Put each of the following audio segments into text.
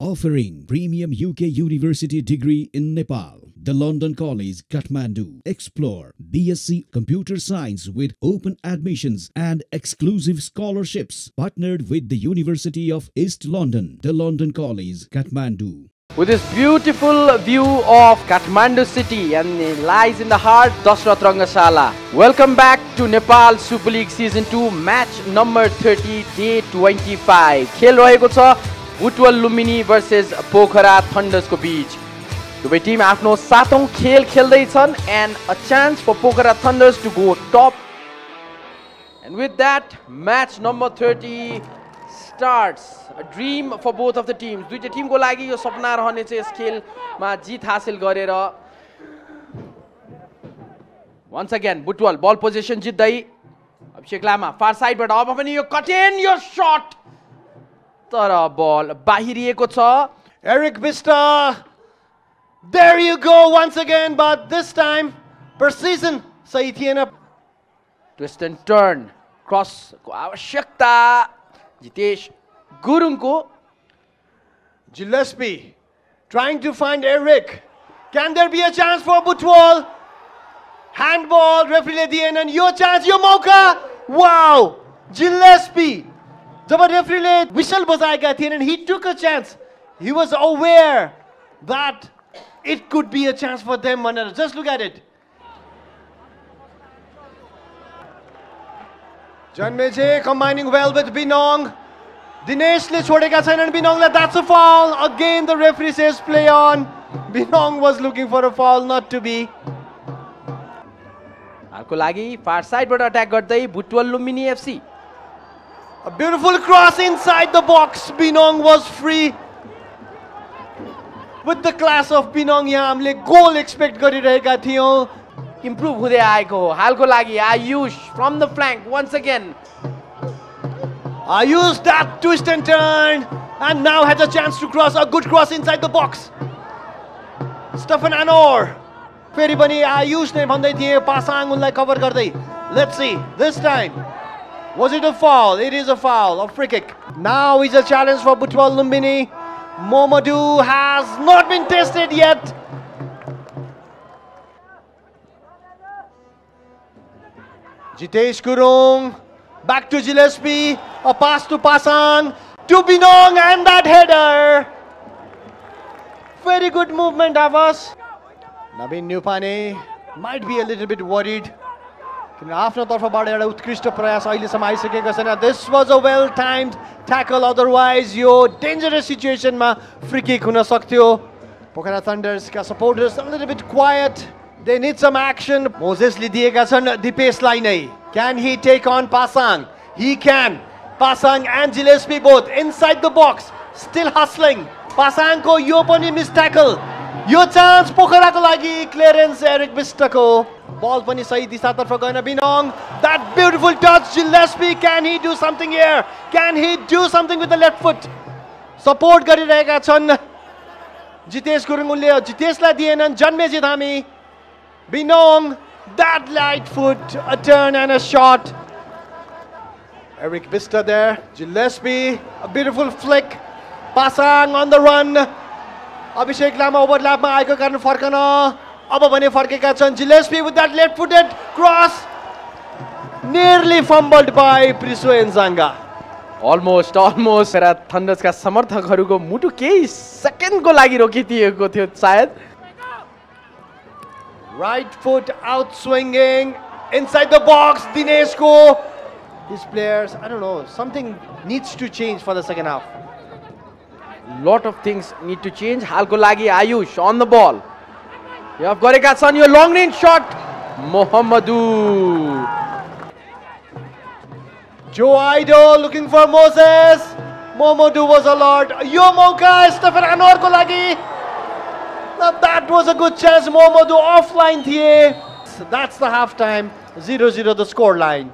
Offering premium UK university degree in Nepal, the London College Kathmandu. Explore BSc Computer Science with open admissions and exclusive scholarships. Partnered with the University of East London, the London College Kathmandu. With this beautiful view of Kathmandu city and it lies in the heart Dasharath Rangasala. Welcome back to Nepal Super League Season 2 match number 30 day 25. Khel raheko cha Butwal Lumbini versus Pokhara Thunders ko beech. Dubai team aapno satau khel kheldai chan and a chance for Pokhara Thunders to go top. And with that, match number 30 starts. A dream for both of the teams. Duita team ko lagi yo sapna rahne cha yas khel ma jit hasil garera. Once again, Butwal ball possession jitdai. Abhishek Lama far side but up pani yo cut in your shot. Tara ball bahiriyeko cha. Eric Vista. There you go once again, but this time precision sahi thiena. Twist and turn. Cross ko avashyakta. Jitesh Gurung ko. Gillespie trying to find Eric. Can there be a chance for Butwal? Handball, referee Ledien, and your chance, your mauka. Wow! Gillespie. Jab referee le whistle bajaeka thien and he took a chance. He was aware that it could be a chance for them. Just look at it. Janmeje combining well with Binong. Dinesh le chhodeka chaina and Binong le, that's a foul. Again the referee says play on. Binong was looking for a foul, not to be. Arko lagi far side but attack gardai Butwal Lumbini FC. A beautiful cross inside the box. Binong was free. With the class of Binong yaha hamle goal expect gariraheka thiyau. Improve hudai aeko ho. Halko lagi Ayush from the flank once again. Ayush that twist and turn and now has a chance to cross. A good cross inside the box. Stefan Anor. Feri pani Ayush ne bhandai thiye Pasang unlai cover gardai. Let's see this time. Was it a foul? It is a foul. A free kick. Now is a challenge for Butwal Lumbini. Mohamadou has not been tested yet. Jitesh Gurung, back to Gillespie, a pass to Pasang, to Binong and that header. Very good movement, Avas. Nabeen Nupane might be a little bit worried. This was a well-timed tackle, otherwise your dangerous situation ma free kick huna saktyo. Pokhara Thunders ka supporters a little bit quiet. They need some action. Moses Lidiega and Dipesh Ali. Can he take on Pasang? He can. Pasang and Gillespie both inside the box. Still hustling. Pasang ko yo pani miss tackle. Yo chance Pokhara ko lagi. Clearance Eric Vista ko. Ball pani sahi disha tarfa gaena Binong. That beautiful touch. Gillespie, can he do something here? Can he do something with the left foot? Support gariraheka chan. Jitesh Gurung unle Jitesh lai dienan. Janmeji Dhami. Binong, that light foot, a turn and a shot. Eric Vista there, Gillespie, a beautiful flick. Pasang on the run. Abhishek Lama overlap ma aiko karan farkana. Aba bhane farkeka chan. Gillespie with that left-footed cross. Nearly fumbled by Priswa Enzanga. Almost. Thunders ka samarthakharuko mutu kehi second ko lagi rokitiyeko thiyo sayad. Right foot out swinging inside the box. Dinesh ko. These players, I don't know, something needs to change for the second half. Lot of things need to change. Halko lagi Ayush on the ball. You have Goreka San, your long range shot. Mohamadou. Joe Aido looking for Moses. Mohamadou was a lot. Yo Mauka, Stefan Anor ko lagi. Now that was a good chance. Mohamadou offline thiye. That's the halftime. 0-0 the score line.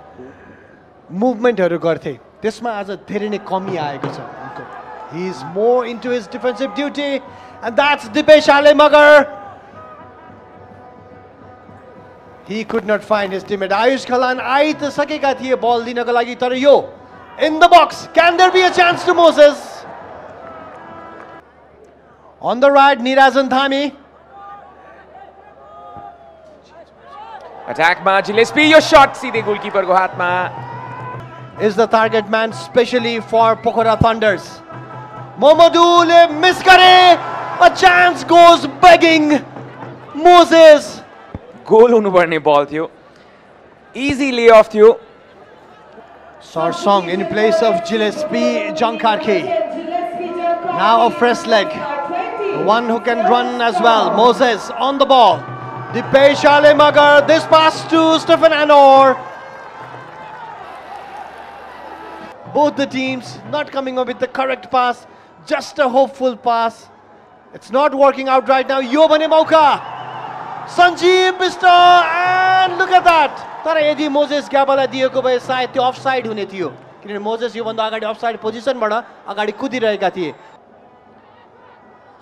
Movement haru garthe. Tesma aaja dherai nai kami aayeko cha. He is more into his defensive duty, and that's Dipesh Ali magar. He could not find his teammate. Ayush Ghalan aita sakeka thiye ball linaka lagi tara yo in the box. Can there be a chance to Moses? On the right, Nirajan Dhami. Attack ma Gillespie, your shot. See the goalkeeper Gohatma is the target man, specially for Pokhara Thunders. Mohamadou le miss kare. A chance goes begging. Moses. Goal unubarne ball thiyo. Easy layoff thiyo. Sarsong in place of Gillespie Jankarki. Now a fresh leg. One who can run as well. Moses on the ball. Dipesh Ali Magar. This pass to Stefan Anor. Both the teams not coming up with the correct pass. Just a hopeful pass. It's not working out right now. Yobane Mauka. Sanjeev Bistar. And look at that. Tara Moses Gaaba dieko bhaye sayad offside hune thiyo. Kinabhane Moses yo bhanda agadi offside position bada agadi kudiraeka thiye.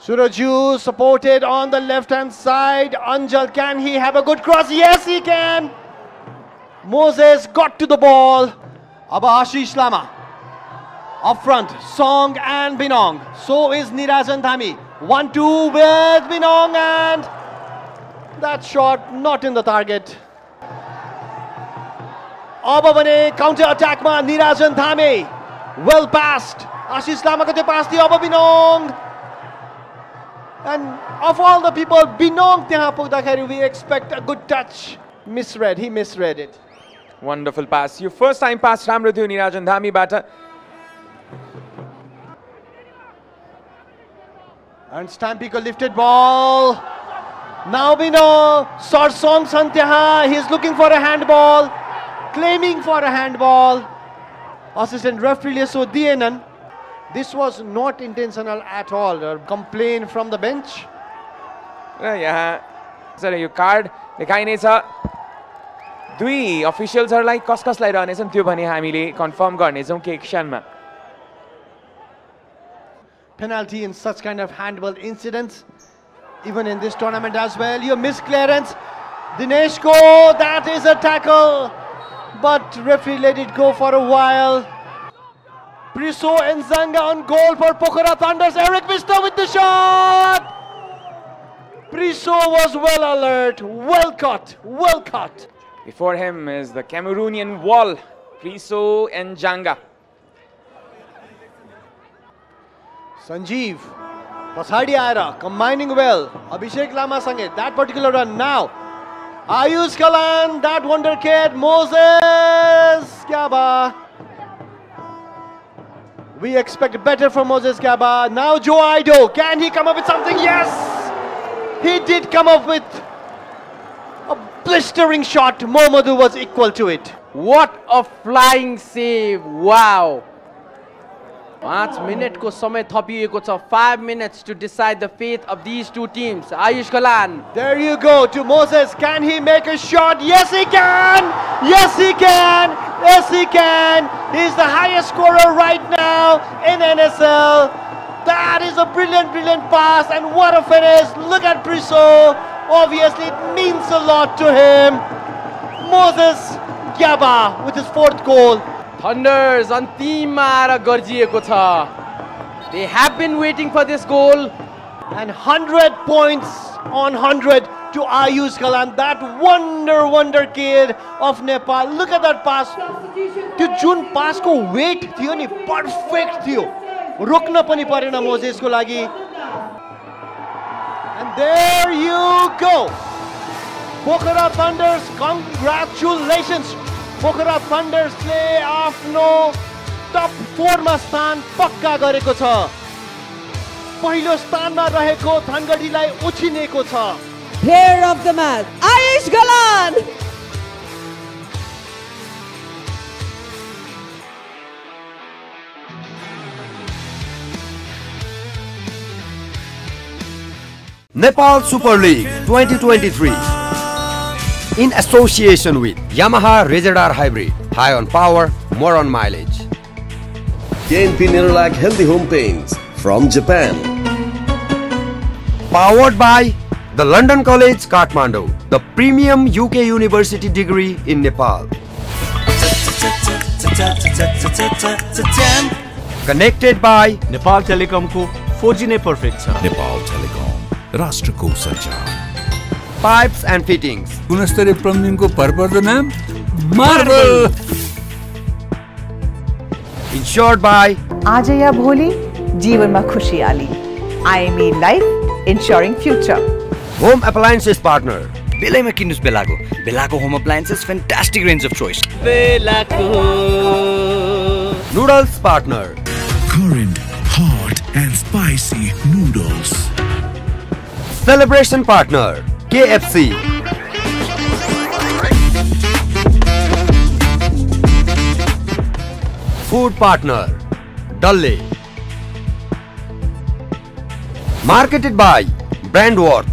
Suraju supported on the left hand side. Anjal, can he have a good cross? Yes, he can. Moses got to the ball. Aba Ashish Lama. Up front, Song and Binong. So is Nirajan Dhami. 1-2 with Binong, and that shot not in the target. Ababane counter attack ma Nirajan Dhami. Well passed. Ashish Lama ko pass diyo Aba Binong. And of all the people, Binong Teha Pogdakhari, we expect a good touch. Misread, he misread it. Wonderful pass. Your first time pass, Ramruthu Nirajan Dhami batter. And Stampiko lifted ball. Now Binong, Sarsong Santeha, he's looking for a handball, claiming for a handball. Assistant referee Leso Dienan. This was not intentional at all. A complaint from the bench. Yeah, sir, your card. Dui officials are like Coscos Light on. Isn't you bunny Hamili confirm gun? Isn't cake Shanma? Penalty in such kind of handball incidents, even in this tournament as well. Your misclearance. Dineshko, that is a tackle. But referee let it go for a while. Priswa Enzanga on goal for Pokhara Thunders. Eric Vista with the shot. Priswa was well alert, well caught, well caught. Before him is the Cameroonian wall, Priswa Enzanga. Sanjeev, Pasadi Aira combining well. Abhishek Lama Sange, that particular run now. Ayush Ghalan, that wonder kid, Moses Gaaba. We expect better from Moses Gaaba. Now Joe Aido. Can he come up with something? Yes! He did come up with a blistering shot. Mohamadou was equal to it. What a flying save. Wow. 5 minutes ko samay thapiyeko cha. 5 minutes to decide the fate of these two teams. Ayush Ghalan. There you go to Moses. Can he make a shot? Yes, he can! Yes, he can! Yes, he can. He's the highest scorer right now in NSL. That is a brilliant, brilliant pass. And what a finish. Look at Priswa. Obviously, it means a lot to him. Moses Gaaba with his fourth goal. Thunders, Antimara Garjieko tha. They have been waiting for this goal. And 100 points on 100. To Ayush Ghalan, that wonder kid of Nepal. Look at that pass. The June pass ko weight thiyo ni, perfect thiyo. Rukna pani parena Moses ko lagi. And there you go. Pokhara Thunders, congratulations. Pokhara Thunders le afno top 4 ma sthan pakka gareko cha. Pahilo sthan ma raheko Thangadi lai uchhineko cha. Player of the match, Ayush Ghalan. Nepal Super League 2023 in association with Yamaha Rezdar Hybrid. High on power, more on mileage. KNP Nirog Healthy Home Paints from Japan. Powered by the London College Kathmandu, the premium UK university degree in Nepal. Connected by Nepal Telecom 4G नै perfect छ। Nepal telecom राष्ट्रको संचार। Pipes and fittings. गुणस्तरीय प्लम्बिङको भरपर्दो नाम marble. Insured bye आज या भोलि जीवनमा खुशी आली। IME life insuring future. Home appliances partner. बेलैमा किन्नुस् Belago. Belago home appliances fantastic range of choice. Belago noodles partner. Current, hot and spicy noodles. Celebration partner KFC. Food partner Dalle. Marketed by Brandworx.